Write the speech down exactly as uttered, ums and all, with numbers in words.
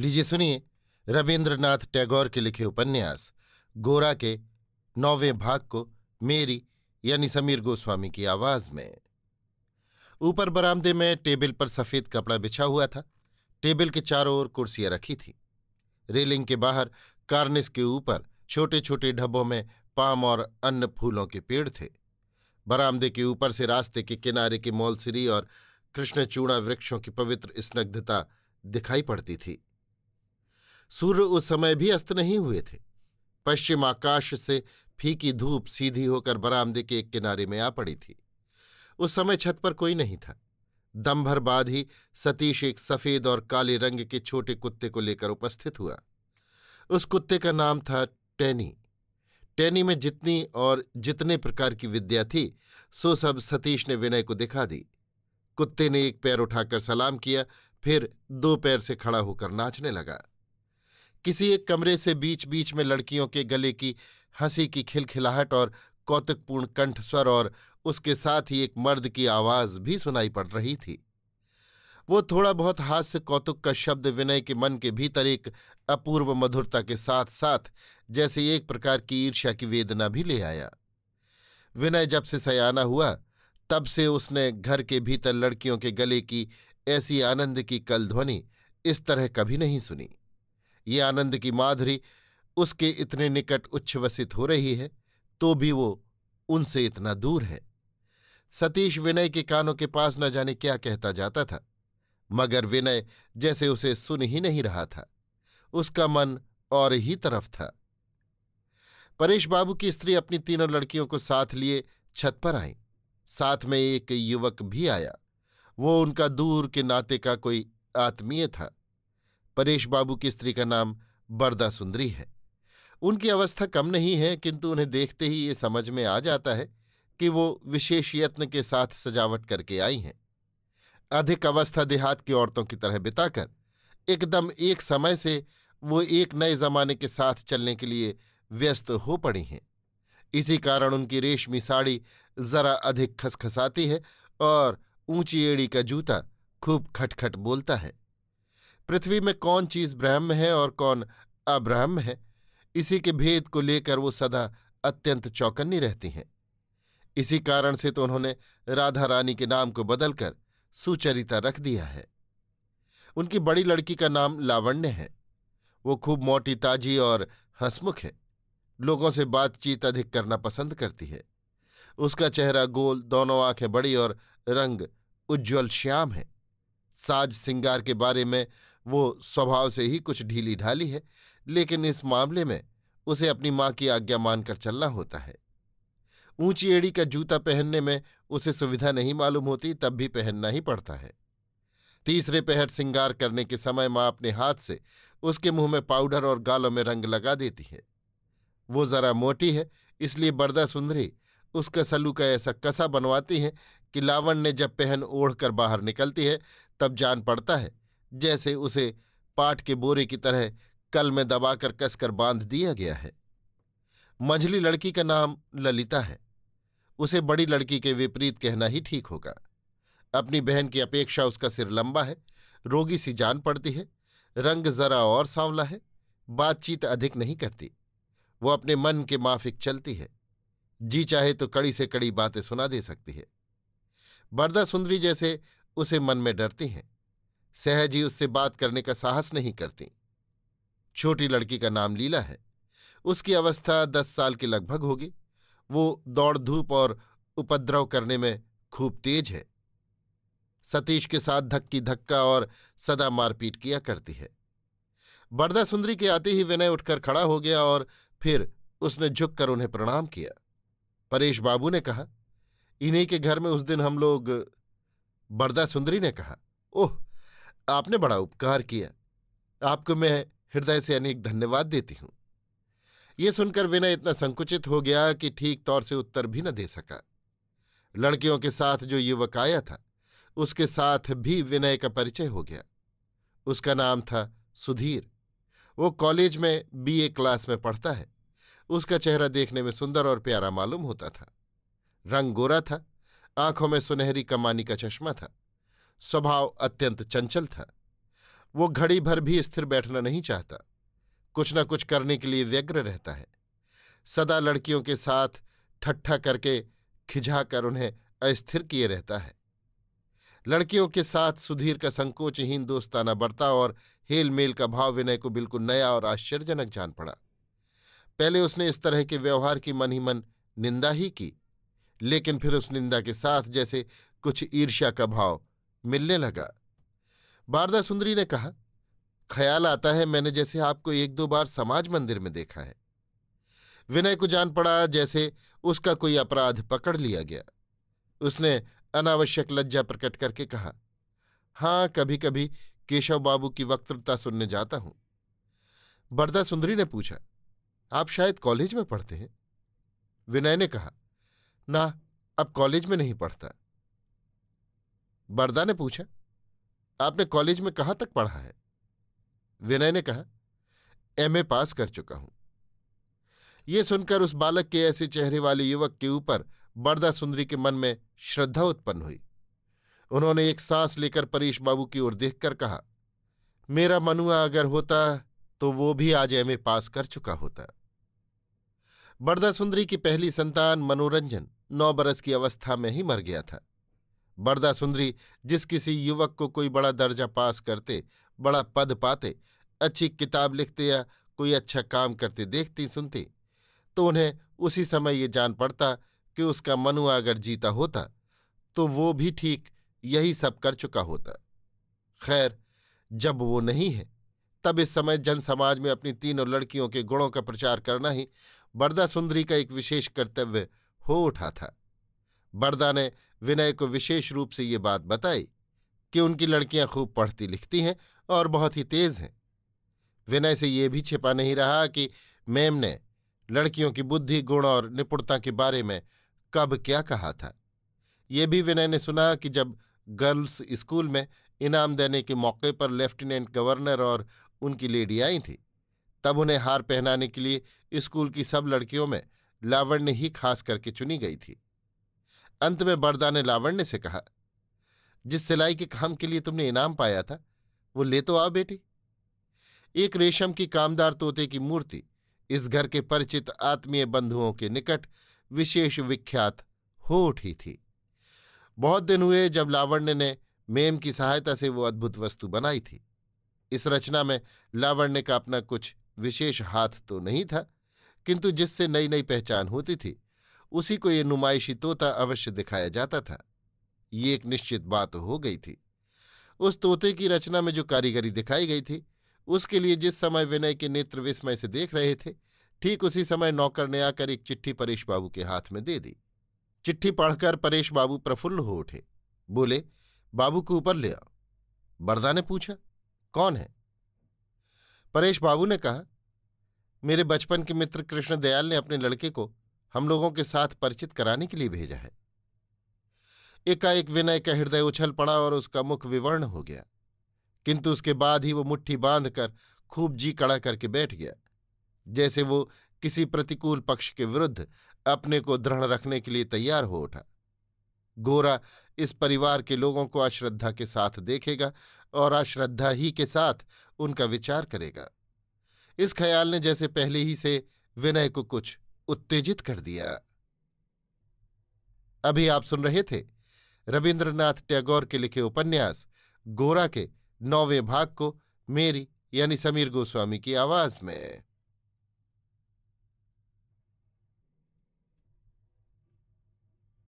लीजिए सुनिए रविन्द्रनाथ टैगोर के लिखे उपन्यास गोरा के नौवें भाग को मेरी यानी समीर गोस्वामी की आवाज में। ऊपर बरामदे में टेबल पर सफ़ेद कपड़ा बिछा हुआ था। टेबल के चारों ओर कुर्सियां रखी थीं। रेलिंग के बाहर कार्निस के ऊपर छोटे छोटे ढब्बों में पाम और अन्य फूलों के पेड़ थे। बरामदे के ऊपर से रास्ते के किनारे के मोलसिरी और कृष्णचूड़ा वृक्षों की पवित्र स्निग्धता दिखाई पड़ती थी। सूर्य उस समय भी अस्त नहीं हुए थे। पश्चिम आकाश से फीकी धूप सीधी होकर बरामदे के एक किनारे में आ पड़ी थी। उस समय छत पर कोई नहीं था। दम भर बाद ही सतीश एक सफ़ेद और काले रंग के छोटे कुत्ते को लेकर उपस्थित हुआ। उस कुत्ते का नाम था टैनी। टैनी में जितनी और जितने प्रकार की विद्या थी सो सब सतीश ने विनय को दिखा दी। कुत्ते ने एक पैर उठाकर सलाम किया, फिर दो पैर से खड़ा होकर नाचने लगा। किसी एक कमरे से बीच बीच में लड़कियों के गले की हंसी की खिलखिलाहट और कौतुकपूर्ण कंठस्वर और उसके साथ ही एक मर्द की आवाज़ भी सुनाई पड़ रही थी। वो थोड़ा बहुत हास्य कौतुक का शब्द विनय के मन के भीतर एक अपूर्व मधुरता के साथ साथ जैसे एक प्रकार की ईर्ष्या की वेदना भी ले आया। विनय जब से सयाना हुआ तब से उसने घर के भीतर लड़कियों के गले की ऐसी आनंद की कल ध्वनि इस तरह कभी नहीं सुनी। ये आनंद की माधुरी उसके इतने निकट उच्छ्वसित हो रही है तो भी वो उनसे इतना दूर है। सतीश विनय के कानों के पास न जाने क्या कहता जाता था, मगर विनय जैसे उसे सुन ही नहीं रहा था। उसका मन और ही तरफ था। परेश बाबू की स्त्री अपनी तीनों लड़कियों को साथ लिए छत पर आई। साथ में एक युवक भी आया। वो उनका दूर के नाते का कोई आत्मीय था। परेश बाबू की स्त्री का नाम बरदासुंदरी है। उनकी अवस्था कम नहीं है, किंतु उन्हें देखते ही ये समझ में आ जाता है कि वो विशेष यत्न के साथ सजावट करके आई हैं। अधिक अवस्था देहात की औरतों की तरह बिताकर एकदम एक समय से वो एक नए जमाने के साथ चलने के लिए व्यस्त हो पड़ी हैं। इसी कारण उनकी रेशमी साड़ी जरा अधिक खसखसाती है और ऊंची एड़ी का जूता खूब खटखट बोलता है। पृथ्वी में कौन चीज़ ब्रह्म है और कौन अब्रह्म है, इसी के भेद को लेकर वो सदा अत्यंत चौकन्नी रहती हैं। इसी कारण से तो उन्होंने राधा रानी के नाम को बदलकर सूचरिता रख दिया है। उनकी बड़ी लड़की का नाम लावण्य है। वो खूब मोटी ताजी और हंसमुख है। लोगों से बातचीत अधिक करना पसंद करती है। उसका चेहरा गोल, दोनों आंखें बड़ी और रंग उज्ज्वल श्याम है। साज सिंगार के बारे में वो स्वभाव से ही कुछ ढीली ढाली है, लेकिन इस मामले में उसे अपनी माँ की आज्ञा मानकर चलना होता है। ऊंची एड़ी का जूता पहनने में उसे सुविधा नहीं मालूम होती, तब भी पहनना ही पड़ता है। तीसरे पहर सिंगार करने के समय माँ अपने हाथ से उसके मुंह में पाउडर और गालों में रंग लगा देती है। वो जरा मोटी है, इसलिए बरदासुंदरी उसका सल्लू का ऐसा कसा बनवाती हैं कि लावण्य जब पहन ओढ़ कर बाहर निकलती है तब जान पड़ता है जैसे उसे पाट के बोरे की तरह कल में दबाकर कसकर बांध दिया गया है। मझली लड़की का नाम ललिता है। उसे बड़ी लड़की के विपरीत कहना ही ठीक होगा। अपनी बहन की अपेक्षा उसका सिर लंबा है, रोगी सी जान पड़ती है, रंग जरा और सांवला है, बातचीत अधिक नहीं करती। वो अपने मन के माफिक चलती है, जी चाहे तो कड़ी से कड़ी बातें सुना दे सकती है। बरदासुंदरी जैसे उसे मन में डरती हैं, सहज ही उससे बात करने का साहस नहीं करती। छोटी लड़की का नाम लीला है। उसकी अवस्था दस साल के लगभग होगी। वो दौड़ धूप और उपद्रव करने में खूब तेज है। सतीश के साथ धक्की धक्का और सदा मारपीट किया करती है। बरदासुंदरी के आते ही विनय उठकर खड़ा हो गया और फिर उसने झुककर उन्हें प्रणाम किया। परेश बाबू ने कहा, इन्हीं के घर में उस दिन हम लोग। बरदासुंदरी ने कहा, ओह, आपने बड़ा उपकार किया, आपको मैं हृदय से अनेक धन्यवाद देती हूँ। ये सुनकर विनय इतना संकुचित हो गया कि ठीक तौर से उत्तर भी न दे सका। लड़कियों के साथ जो युवक आया था उसके साथ भी विनय का परिचय हो गया। उसका नाम था सुधीर। वो कॉलेज में बीए क्लास में पढ़ता है। उसका चेहरा देखने में सुंदर और प्यारा मालूम होता था। रंग गोरा था, आंखों में सुनहरी कमानी का चश्मा था। स्वभाव अत्यंत चंचल था। वो घड़ी भर भी स्थिर बैठना नहीं चाहता, कुछ न कुछ करने के लिए व्यग्र रहता है। सदा लड़कियों के साथ ठट्ठा करके खिझा कर उन्हें अस्थिर किए रहता है। लड़कियों के साथ सुधीर का संकोचहीन दोस्ताना बर्ताव और हेलमेल का भाव विनय को बिल्कुल नया और आश्चर्यजनक जान पड़ा। पहले उसने इस तरह के व्यवहार की मन ही मन निंदा ही की, लेकिन फिर उस निंदा के साथ जैसे कुछ ईर्ष्या का भाव मिलने लगा। बरदासुंदरी ने कहा, ख्याल आता है मैंने जैसे आपको एक दो बार समाज मंदिर में देखा है। विनय को जान पड़ा जैसे उसका कोई अपराध पकड़ लिया गया। उसने अनावश्यक लज्जा प्रकट करके कहा, हाँ कभी कभी केशव बाबू की वक्तृता सुनने जाता हूं। बरदासुंदरी ने पूछा, आप शायद कॉलेज में पढ़ते हैं? विनय ने कहा, ना अब कॉलेज में नहीं पढ़ता। बरदा ने पूछा, आपने कॉलेज में कहाँ तक पढ़ा है? विनय ने कहा, एम ए पास कर चुका हूं। ये सुनकर उस बालक के ऐसे चेहरे वाले युवक के ऊपर बरदासुंदरी के मन में श्रद्धा उत्पन्न हुई। उन्होंने एक सांस लेकर परेश बाबू की ओर देखकर कहा, मेरा मनुआ अगर होता तो वो भी आज एम ए पास कर चुका होता। बरदासुंदरी की पहली संतान मनोरंजन नौ बरस की अवस्था में ही मर गया था। बरदासुंदरी जिस किसी युवक को कोई बड़ा दर्जा पास करते, बड़ा पद पाते, अच्छी किताब लिखते या कोई अच्छा काम करते देखती सुनती, तो उन्हें उसी समय ये जान पड़ता कि उसका मनुआ अगर जीता होता तो वो भी ठीक यही सब कर चुका होता। खैर जब वो नहीं है, तब इस समय जन समाज में अपनी तीनों लड़कियों के गुणों का प्रचार करना ही बरदासुंदरी का एक विशेष कर्तव्य हो उठा था। बरदा ने विनय को विशेष रूप से ये बात बताई कि उनकी लड़कियां खूब पढ़ती लिखती हैं और बहुत ही तेज हैं। विनय से ये भी छिपा नहीं रहा कि मैम ने लड़कियों की बुद्धि, गुण और निपुणता के बारे में कब क्या कहा था। यह भी विनय ने सुना कि जब गर्ल्स स्कूल में इनाम देने के मौके पर लेफ्टिनेंट गवर्नर और उनकी लेडी आई थी, तब उन्हें हार पहनाने के लिए स्कूल की सब लड़कियों में लावण्य ही खास करके चुनी गई थी। अंत में बरदा ने लावण्य से कहा, जिस सिलाई के काम के लिए तुमने इनाम पाया था वो ले तो आओ बेटी। एक रेशम की कामदार तोते की मूर्ति इस घर के परिचित आत्मीय बंधुओं के निकट विशेष विख्यात हो उठी थी। बहुत दिन हुए जब लावण्य ने मेम की सहायता से वो अद्भुत वस्तु बनाई थी। इस रचना में लावण्य का अपना कुछ विशेष हाथ तो नहीं था, किंतु जिससे नई नई पहचान होती थी उसी को ये नुमाइशी तोता अवश्य दिखाया जाता था। ये एक निश्चित बात हो गई थी। उस तोते की रचना में जो कारीगरी दिखाई गई थी, उसके लिए जिस समय विनय के नेत्र विस्मय से देख रहे थे, ठीक उसी समय नौकर ने आकर एक चिट्ठी परेश बाबू के हाथ में दे दी। चिट्ठी पढ़कर परेश बाबू प्रफुल्ल हो उठे, बोले, बाबू को ऊपर ले आओ। बरदा ने पूछा, कौन है? परेश बाबू ने कहा, मेरे बचपन के मित्र कृष्णदयाल ने अपने लड़के को हम लोगों के साथ परिचित कराने के लिए भेजा है। एकाएक विनय का हृदय उछल पड़ा और उसका मुख विवर्ण हो गया, किंतु उसके बाद ही वो मुट्ठी बांधकर खूब जी कड़ा करके बैठ गया, जैसे वो किसी प्रतिकूल पक्ष के विरुद्ध अपने को दृढ़ रखने के लिए तैयार हो उठा। गोरा इस परिवार के लोगों को अश्रद्धा के साथ देखेगा और अश्रद्धा ही के साथ उनका विचार करेगा। इस ख्याल ने जैसे पहले ही से विनय को कुछ उत्तेजित कर दिया। अभी आप सुन रहे थे रविन्द्रनाथ टैगोर के लिखे उपन्यास गोरा के नौवें भाग को मेरी यानी समीर गोस्वामी की आवाज में।